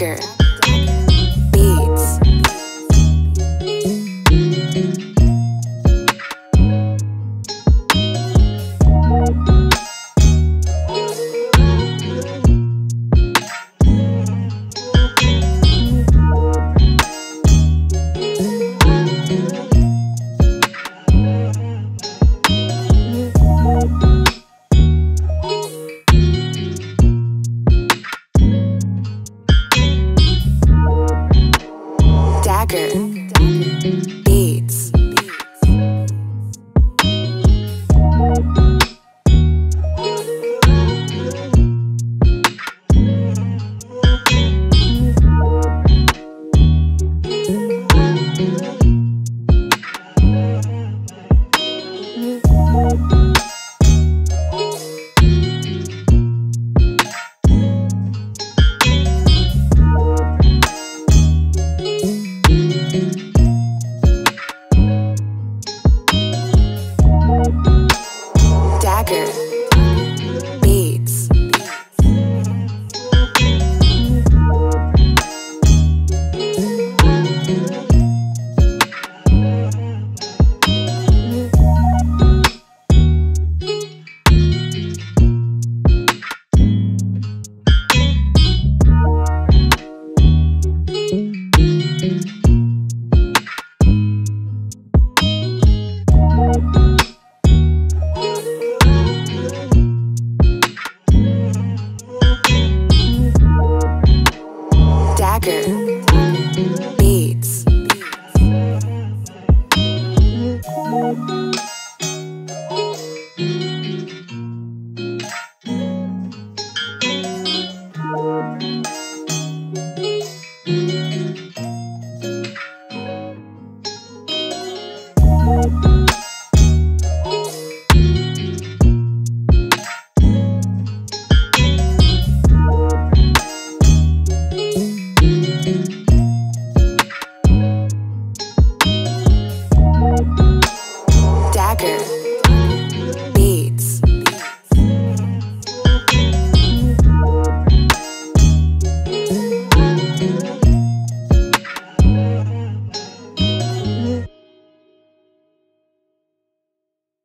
Dagger.